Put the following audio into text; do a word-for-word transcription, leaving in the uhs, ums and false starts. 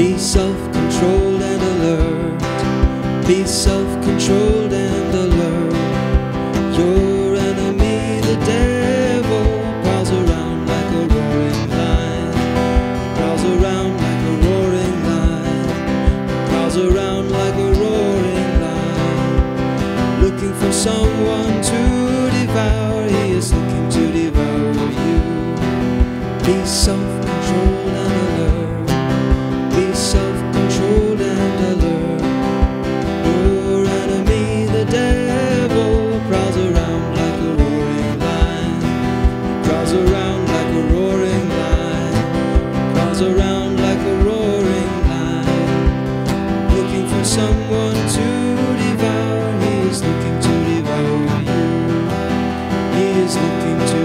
Be self-controlled and alert. Be self-controlled and alert. Your enemy, the devil, prowls around like a roaring lion. Prowls around like a roaring lion. Prowls around like a roaring lion. Looking for someone to devour. He is looking to devour you. Be self-controlled and alert. Be self-controlled and alert. Your enemy, the devil, prowls around like a roaring lion. Prowls around like a roaring lion. Prowls around like a roaring lion. Looking for someone to devour. He is looking to devour you. He is looking to